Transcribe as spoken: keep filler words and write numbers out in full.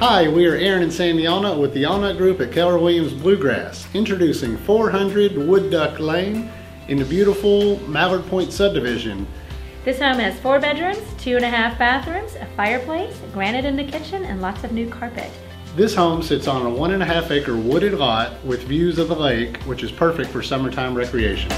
Hi, we are Aaron and Sandy Allnutt with the Allnutt Group at Keller Williams Bluegrass, introducing four hundred Wood Duck Lane in the beautiful Mallard Point subdivision. This home has four bedrooms, two and a half bathrooms, a fireplace, granite in the kitchen, and lots of new carpet. This home sits on a one and a half acre wooded lot with views of the lake, which is perfect for summertime recreation.